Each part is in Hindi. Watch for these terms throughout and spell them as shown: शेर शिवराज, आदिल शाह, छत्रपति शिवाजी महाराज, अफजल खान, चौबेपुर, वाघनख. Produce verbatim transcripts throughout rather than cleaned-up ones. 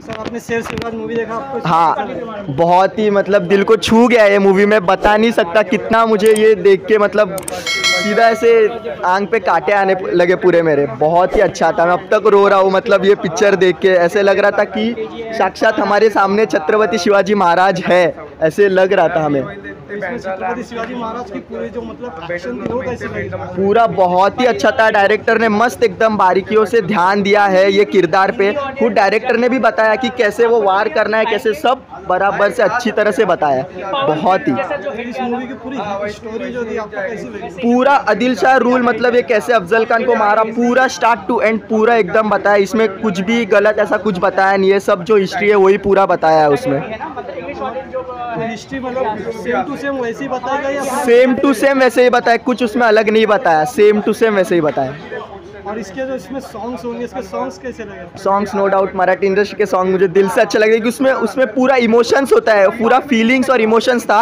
सर आपने शेर शिवराज मूवी देखा आपको? हाँ, बहुत ही मतलब दिल को छू गया ये मूवी, मैं बता नहीं सकता कितना मुझे ये देख के मतलब सीधा ऐसे आंख पे कांटे आने लगे पूरे मेरे। बहुत ही अच्छा था, मैं अब तक रो रहा हूँ मतलब ये पिक्चर देख के। ऐसे लग रहा था कि साक्षात हमारे सामने छत्रपति शिवाजी महाराज है, ऐसे लग रहा था हमें। छत्रपति शिवाजी महाराज की पूरी जो मतलब एक्शन पूरा बहुत ही अच्छा था। डायरेक्टर ने मस्त एकदम बारीकियों से ध्यान दिया है ये किरदार पे। खुद डायरेक्टर ने भी बताया कि कैसे वो वार करना है, कैसे सब बराबर से अच्छी तरह से बताया। बहुत ही पूरा आदिल शाह रूल मतलब ये कैसे अफजल खान को मारा, पूरा स्टार्ट टू एंड पूरा एकदम बताया। इसमें कुछ भी गलत ऐसा कुछ बताया नहीं है, सब जो हिस्ट्री है वही पूरा बताया है उसमें। हिस्ट्री मतलब सेम टू सेम वैसे ही बताया या सेम टू सेम वैसे ही बताया, कुछ उसमें अलग नहीं बताया, सेम टू सेम वैसे ही बताया। और इसके जो इसमें सॉन्ग्स होंगे, इसके सॉन्ग्स कैसे लगे? Songs no doubt Marathi industry के सॉन्ग मुझे दिल से अच्छे लगे क्योंकि उसमें उसमें पूरा इमोशंस होता है, पूरा फीलिंग्स और इमोशंस था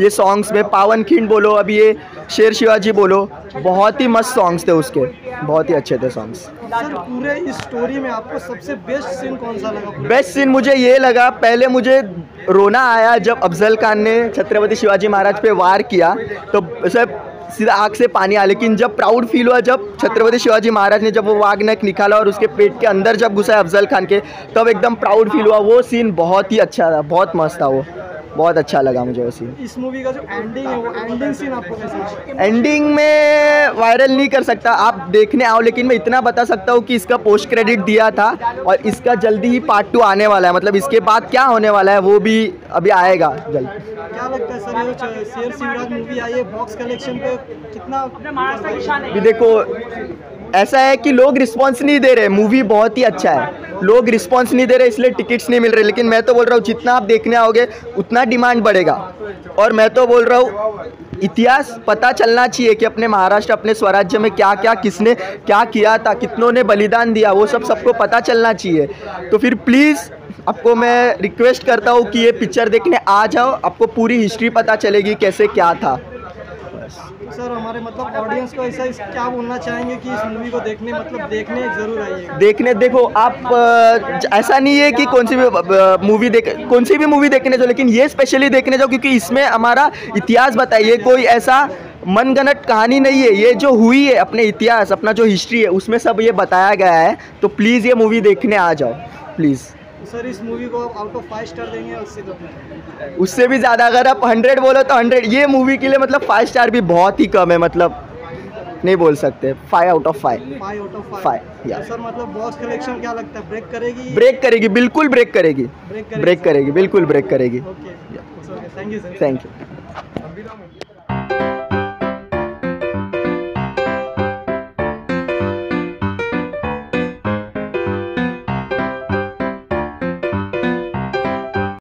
ये सॉन्ग्स में। पावन खिंड बोलो, अभी ये शेर शिवाजी बोलो, बहुत ही मस्त सॉन्ग्स थे उसके, बहुत ही अच्छे थे सॉन्ग्स। सर पूरे इस स्टोरी में आपको सबसे बेस्ट सीन कौन सा लगा? बेस्ट सीन मुझे ये लगा, पहले मुझे रोना आया जब अफजल खान ने छत्रपति शिवाजी महाराज पे वार किया तो सर सीधा आँख से पानी आया, लेकिन जब प्राउड फील हुआ जब छत्रपति शिवाजी महाराज ने जब वो वाघनख निकाला और उसके पेट के अंदर जब घुसा अफजल खान के, तब एकदम प्राउड फील हुआ। वो सीन बहुत ही अच्छा था, बहुत मस्त था, वो बहुत अच्छा लगा मुझे वो सीन। इस मूवी का जो एंडिंग है वो एंडिंग सीन आपको कैसा? एंडिंग में वायरल नहीं कर सकता, आप देखने आओ, लेकिन मैं इतना बता सकता हूँ कि इसका पोस्ट क्रेडिट दिया था और इसका जल्दी ही पार्ट टू आने वाला है। मतलब इसके बाद क्या होने वाला है वो भी अभी आएगा जल्द। क्या लगता है सर ये शेर शिवराज मूवी आई है बॉक्स कलेक्शन पे कितना? अभी देखो ऐसा है कि लोग रिस्पॉन्स नहीं दे रहे, मूवी बहुत ही अच्छा है, लोग रिस्पॉन्स नहीं दे रहे इसलिए टिकट्स नहीं मिल रहे। लेकिन मैं तो बोल रहा हूँ जितना आप देखने आओगे उतना डिमांड बढ़ेगा। और मैं तो बोल रहा हूँ इतिहास पता चलना चाहिए कि अपने महाराष्ट्र अपने स्वराज्य में क्या क्या किसने क्या किया था, कितनों ने बलिदान दिया, वो सब सबको पता चलना चाहिए। तो फिर प्लीज़ आपको मैं रिक्वेस्ट करता हूँ कि ये पिक्चर देखने आ जाओ, आपको पूरी हिस्ट्री पता चलेगी कैसे क्या था। सर हमारे मतलब ऑडियंस को ऐसा क्या बोलना चाहेंगे कि इस मूवी को देखने मतलब देखने जरूर आइए देखने। देखो आप ऐसा नहीं है कि कौन सी भी मूवी देख कौन सी भी मूवी देखने जाओ, लेकिन ये स्पेशली देखने जाओ क्योंकि इसमें हमारा इतिहास बताइए, कोई ऐसा मनगढ़ंत कहानी नहीं है, ये जो हुई है अपने इतिहास अपना जो हिस्ट्री है उसमें सब ये बताया गया है। तो प्लीज़ ये मूवी देखने आ जाओ प्लीज़। सर इस मूवी को आप आउट ऑफ फाइव स्टार देंगे? उससे तो उससे भी ज़्यादा, अगर आप हंड्रेड बोलो तो हंड्रेड। ये मूवी के लिए मतलब फाइव स्टार भी बहुत ही कम है, मतलब नहीं बोल सकते, five out of five five out of five या सर मतलब बॉक्स कलेक्शन क्या लगता है ब्रेक करेगी? ब्रेक करेगी, बिल्कुल ब्रेक करेगी, ब्रेक करेगी, बिल्कुल ब्रेक करेगी। Thank you sir, thank you.